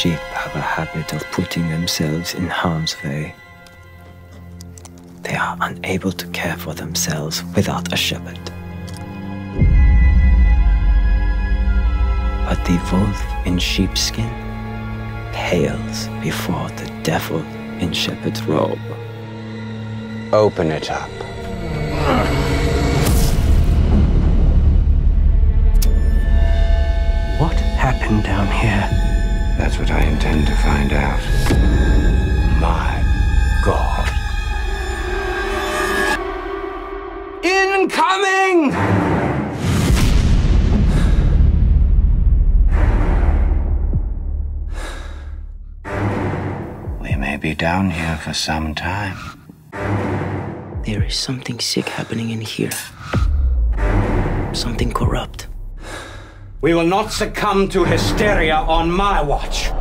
Sheep have a habit of putting themselves in harm's way. They are unable to care for themselves without a shepherd. But the wolf in sheepskin pales before the devil in shepherd's robe. Open it up. What happened down here? That's what I intend to find out. My God. Incoming! We may be down here for some time. There is something sick happening in here. Something corrupt. We will not succumb to hysteria on my watch.